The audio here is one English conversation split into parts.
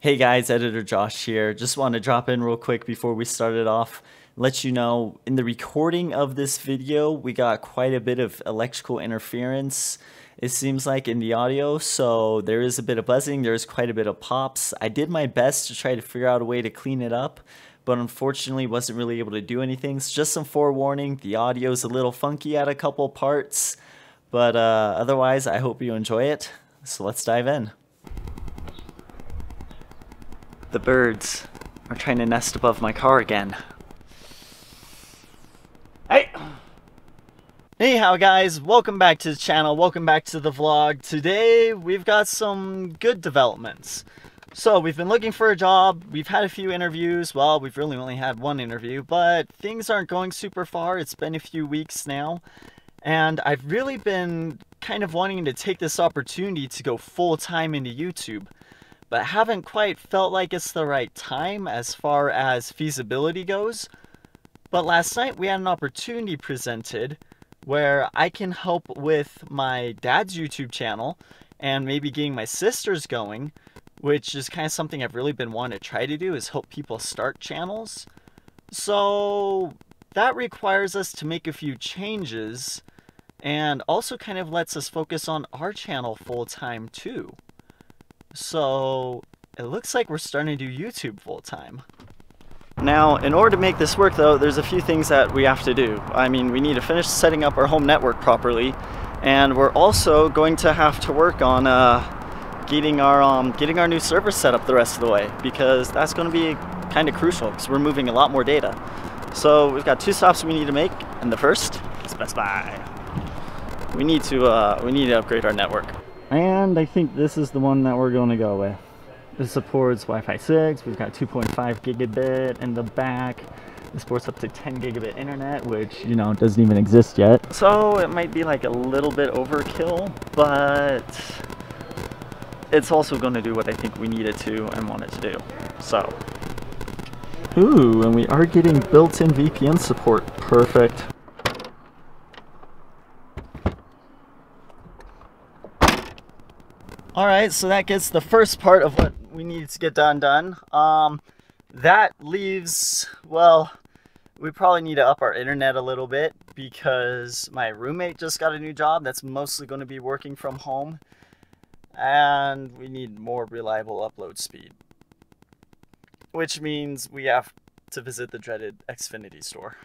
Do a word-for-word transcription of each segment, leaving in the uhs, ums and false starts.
Hey guys, Editor Josh here. Just want to drop in real quick before we start it off. Let you know, in the recording of this video, we got quite a bit of electrical interference, it seems like, in the audio. So there is a bit of buzzing, there is quite a bit of pops. I did my best to try to figure out a way to clean it up, but unfortunately wasn't really able to do anything. So just some forewarning, the audio is a little funky at a couple parts, but uh, otherwise I hope you enjoy it. So let's dive in. The birds are trying to nest above my car again. Hey! Anyhow guys, welcome back to the channel, welcome back to the vlog. Today we've got some good developments. So we've been looking for a job, we've had a few interviews, well we've really only had one interview, but things aren't going super far, it's been a few weeks now. And I've really been kind of wanting to take this opportunity to go full time into YouTube, but haven't quite felt like it's the right time as far as feasibility goes. But last night we had an opportunity presented where I can help with my dad's YouTube channel and maybe getting my sister's going, which is kind of something I've really been wanting to try to do, is help people start channels. So that requires us to make a few changes and also kind of lets us focus on our channel full time too. So it looks like we're starting to do YouTube full time. Now, in order to make this work though, there's a few things that we have to do. I mean, we need to finish setting up our home network properly, and we're also going to have to work on uh, getting our um, getting our new server set up the rest of the way, because that's going to be kind of crucial because we're moving a lot more data. So we've got two stops we need to make, and the first is Best Buy. We need to uh, we need to upgrade our network. And I think this is the one that we're going to go with. This supports Wi-Fi six, we've got two point five gigabit in the back. This supports up to ten gigabit internet, which, you know, doesn't even exist yet. So it might be like a little bit overkill, but it's also going to do what I think we need it to and want it to do. So, ooh, and we are getting built-in V P N support. Perfect. Alright, so that gets the first part of what we need to get done done. Um, that leaves, well, we probably need to up our internet a little bit because my roommate just got a new job that's mostly going to be working from home. And we need more reliable upload speed, which means we have to visit the dreaded Xfinity store.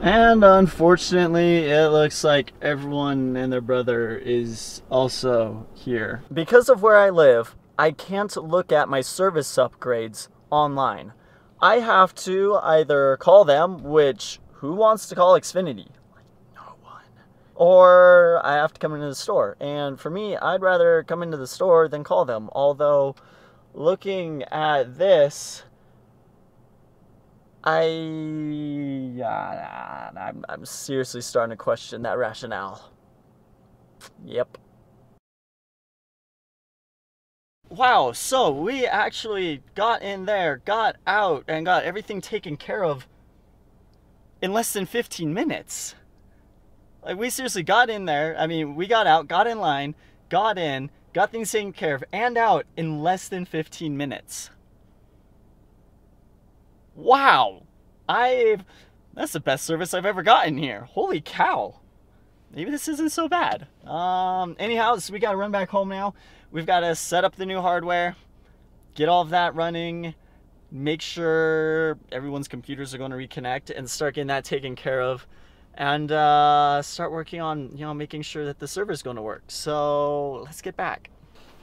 And unfortunately, it looks like everyone and their brother is also here. Because of where I live, I can't look at my service upgrades online. I have to either call them, which, who wants to call Xfinity? Like, no one. Or I have to come into the store. And for me, I'd rather come into the store than call them. Although, looking at this, I, uh, I'm, I'm seriously starting to question that rationale. Yep. Wow, so we actually got in there, got out, and got everything taken care of in less than fifteen minutes. Like, we seriously got in there. I mean, we got out, got in line, got in, got things taken care of, and out in less than fifteen minutes. Wow, I've, that's the best service I've ever gotten here. Holy cow. Maybe this isn't so bad. Um, anyhow, so we got to run back home now. We've got to set up the new hardware, get all of that running, make sure everyone's computers are going to reconnect and start getting that taken care of, and uh, start working on, you know, making sure that the server's going to work. So let's get back.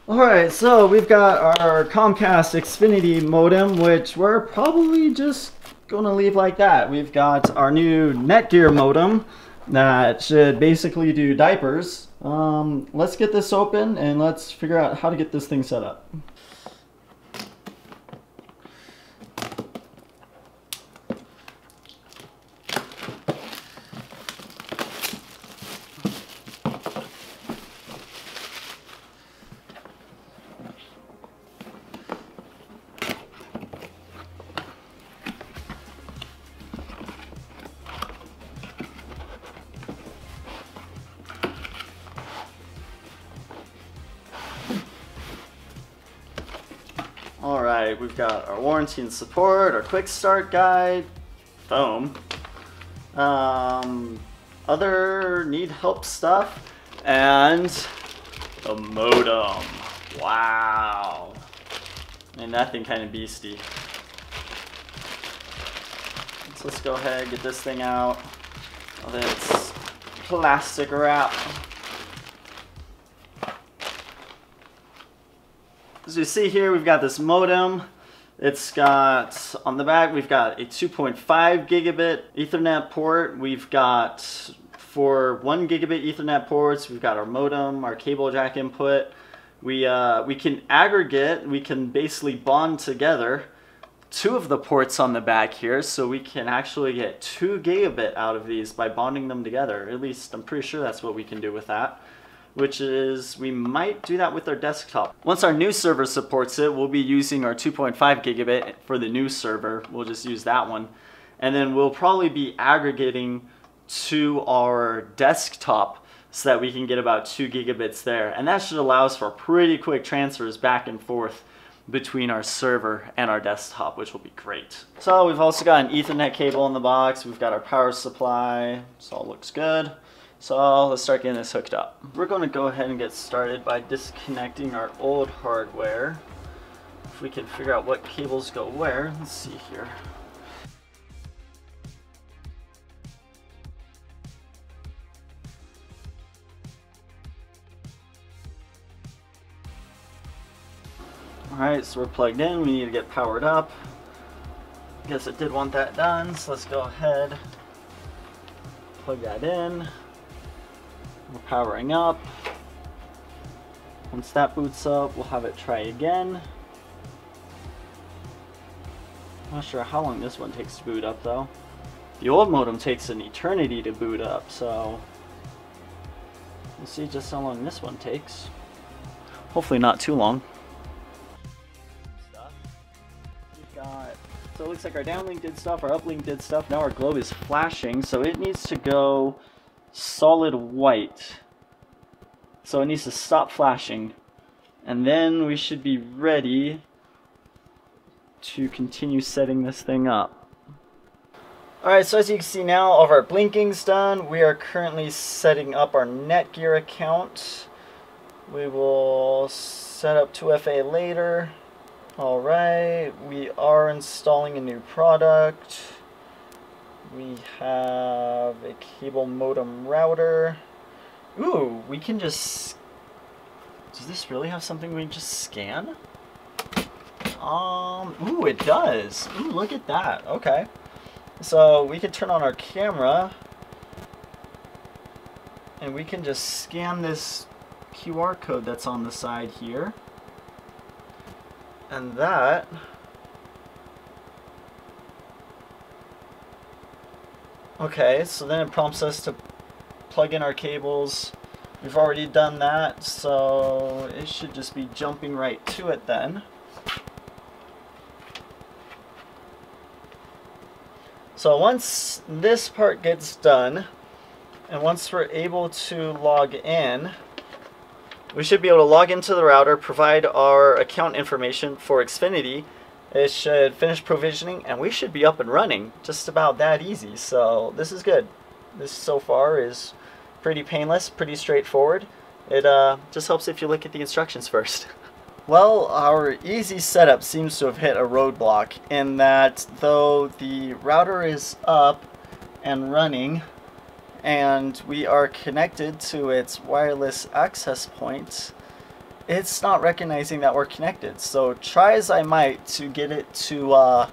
Alright, so we've got our Comcast Xfinity modem, which we're probably just gonna leave like that. We've got our new Netgear modem that should basically do diapers. Um, let's get this open and let's figure out how to get this thing set up. Alright, we've got our warranty and support, our quick start guide, foam, um, other need help stuff, and the modem. Wow. And that thing kind of beastie. So let's go ahead and get this thing out of its plastic wrap. As you see here, we've got this modem. It's got, on the back, we've got a two point five gigabit Ethernet port. We've got, for one gigabit Ethernet ports, we've got our modem, our cable jack input. We, uh, we can aggregate, we can basically bond together two of the ports on the back here, so we can actually get two gigabit out of these by bonding them together. At least, I'm pretty sure that's what we can do with that. Which is, we might do that with our desktop. Once our new server supports it, we'll be using our two point five gigabit for the new server. We'll just use that one. And then we'll probably be aggregating to our desktop so that we can get about two gigabits there. And that should allow us for pretty quick transfers back and forth between our server and our desktop, which will be great. So we've also got an Ethernet cable in the box. We've got our power supply. This all looks good. So let's start getting this hooked up. We're going to go ahead and get started by disconnecting our old hardware. If we can figure out what cables go where, let's see here. Alright, so we're plugged in, we need to get powered up. I guess it did want that done, so let's go ahead, plug that in. We're powering up. Once that boots up, we'll have it try again. Not sure how long this one takes to boot up though. The old modem takes an eternity to boot up, so we'll see just how long this one takes. Hopefully not too long. We've got, so it looks like our downlink did stuff, our uplink did stuff. Now our globe is flashing, so it needs to go solid white, so it needs to stop flashing, and then we should be ready to continue setting this thing up. Alright, so as you can see now, all of our blinking's done. We are currently setting up our Netgear account. We will set up two F A later. Alright, we are installing a new product. We have a cable modem router. Ooh, we can just... Does this really have something we can just scan? Um, ooh, it does. Ooh, look at that. Okay. So we can turn on our camera. And we can just scan this Q R code that's on the side here. And that... Okay, so then it prompts us to plug in our cables. We've already done that, so it should just be jumping right to it then. So once this part gets done, and once we're able to log in, we should be able to log into the router, provide our account information for Xfinity. It should finish provisioning, and we should be up and running. Just about that easy, so this is good. This so far is pretty painless, pretty straightforward. It uh, just helps if you look at the instructions first. Well, our easy setup seems to have hit a roadblock in that though the router is up and running, and we are connected to its wireless access point, it's not recognizing that we're connected. So try as I might to get it to uh,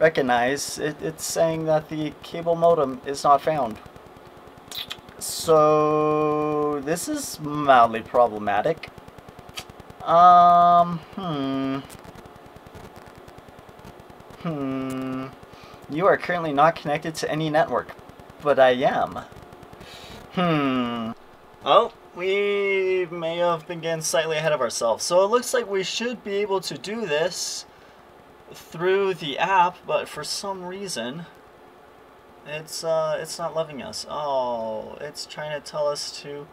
recognize, it, it's saying that the cable modem is not found. So this is mildly problematic. Um, hmm. Hmm. You are currently not connected to any network, but I am. Hmm. Oh. We may have been getting slightly ahead of ourselves. So it looks like we should be able to do this through the app, but for some reason, it's uh, it's not loving us. Oh, it's trying to tell us to...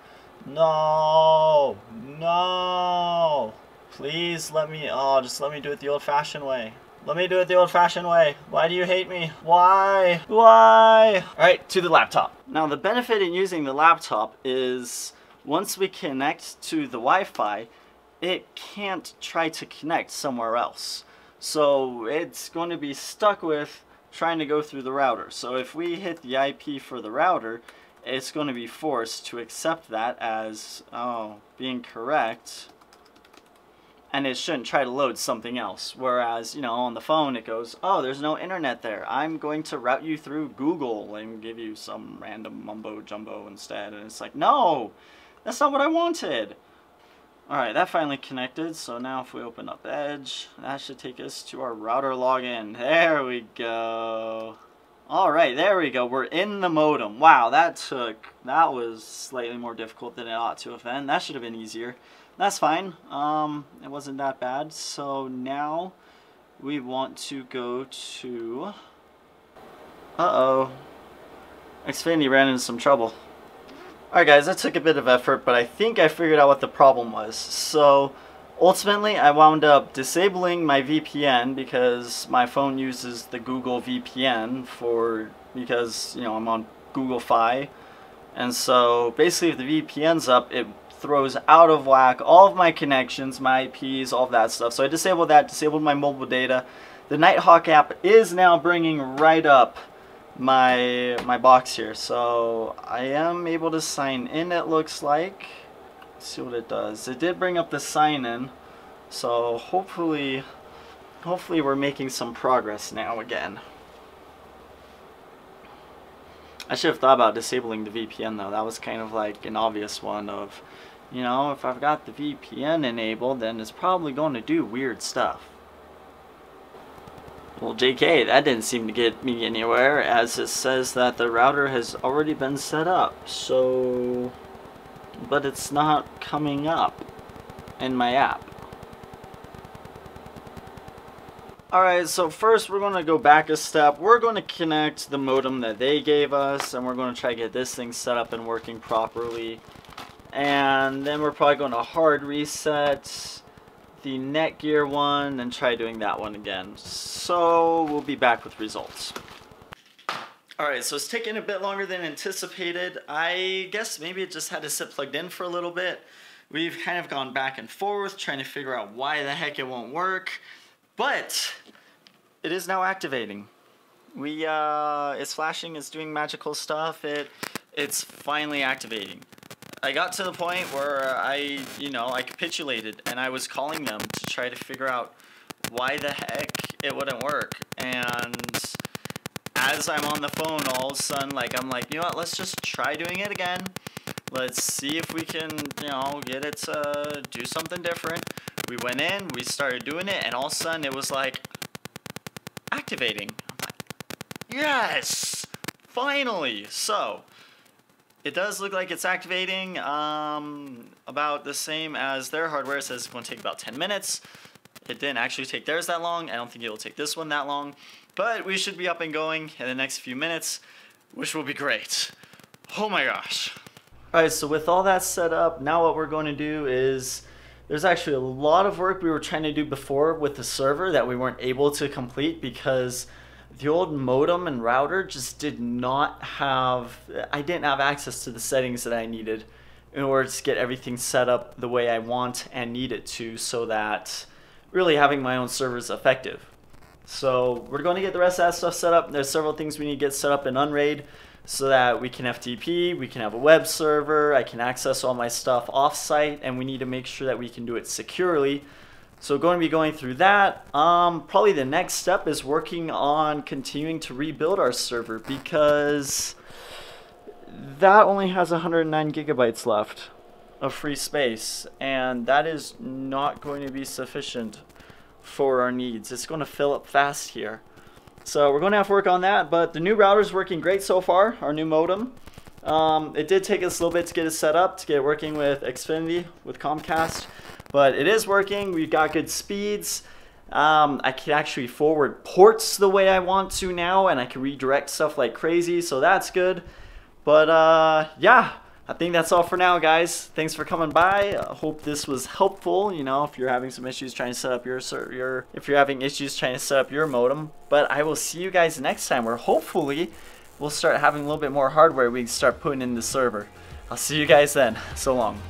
No! No! Please let me, oh, just let me do it the old-fashioned way. Let me do it the old-fashioned way. Why do you hate me? Why? Why? All right, to the laptop. Now, the benefit in using the laptop is once we connect to the Wi-Fi, it can't try to connect somewhere else. So it's going to be stuck with trying to go through the router. So if we hit the I P for the router, it's going to be forced to accept that as, oh, being correct. And it shouldn't try to load something else. Whereas, you know, on the phone it goes, oh, there's no internet there. I'm going to route you through Google and give you some random mumbo jumbo instead. And it's like, no, that's not what I wanted. All right, that finally connected. So now if we open up Edge, that should take us to our router login. There we go. All right, there we go. We're in the modem. Wow, that took, that was slightly more difficult than it ought to have been. That should have been easier. That's fine. Um, it wasn't that bad. So now we want to go to... Uh-oh. Xfinity ran into some trouble. Alright guys, that took a bit of effort, but I think I figured out what the problem was. So ultimately I wound up disabling my V P N because my phone uses the Google V P N for... because, you know, I'm on Google Fi. And so basically if the V P N's up, it throws out of whack all of my connections, my I Ps, all of that stuff. So I disabled that, disabled my mobile data. The Nighthawk app is now bringing right up my my box here. So I am able to sign in, it looks like. Let's see what it does. It did bring up the sign in. So hopefully, hopefully we're making some progress now again. I should have thought about disabling the V P N though. That was kind of like an obvious one of, you know, if I've got the V P N enabled, then it's probably going to do weird stuff. Well, J K, that didn't seem to get me anywhere, as it says that the router has already been set up, so... But it's not coming up in my app. Alright, so first we're going to go back a step. We're going to connect the modem that they gave us, and we're going to try to get this thing set up and working properly. And then we're probably going to hard reset the Netgear one and try doing that one again. So we'll be back with results. Alright, so it's taking a bit longer than anticipated. I guess maybe it just had to sit plugged in for a little bit. We've kind of gone back and forth trying to figure out why the heck it won't work. But it is now activating. We uh, it's flashing, it's doing magical stuff. It it's finally activating. I got to the point where I, you know, I capitulated and I was calling them to try to figure out why the heck it wouldn't work. And as I'm on the phone, all of a sudden, like I'm like, you know what? Let's just try doing it again. Let's see if we can, you know, get it to do something different. We went in, we started doing it, and all of a sudden it was like, activating. I'm like, yes! Finally! So, it does look like it's activating, um, about the same as their hardware. It says it's going to take about ten minutes. It didn't actually take theirs that long. I don't think it'll take this one that long. But we should be up and going in the next few minutes, which will be great. Oh my gosh. Alright, so with all that set up, now what we're going to do is... There's actually a lot of work we were trying to do before with the server that we weren't able to complete because the old modem and router just did not have, I didn't have access to the settings that I needed in order to get everything set up the way I want and need it to, so that really having my own server is effective. So we're going to get the rest of that stuff set up. There's several things we need to get set up in Unraid so that we can F T P, we can have a web server, I can access all my stuff offsite, and we need to make sure that we can do it securely. So we're going to be going through that. Um, probably the next step is working on continuing to rebuild our server because that only has one hundred nine gigabytes left of free space, and that is not going to be sufficient for our needs. It's going to fill up fast here. So we're going to have to work on that, but the new router is working great so far, our new modem. Um, it did take us a little bit to get it set up, to get it working with Xfinity, with Comcast, but it is working. We've got good speeds. Um, I can actually forward ports the way I want to now, and I can redirect stuff like crazy, so that's good. But uh, yeah, I think that's all for now, guys. Thanks for coming by. I hope this was helpful. You know, if you're having some issues trying to set up your your if you're having issues trying to set up your modem. But I will see you guys next time, where hopefully we'll start having a little bit more hardware we can start putting in the server. I'll see you guys then. So long.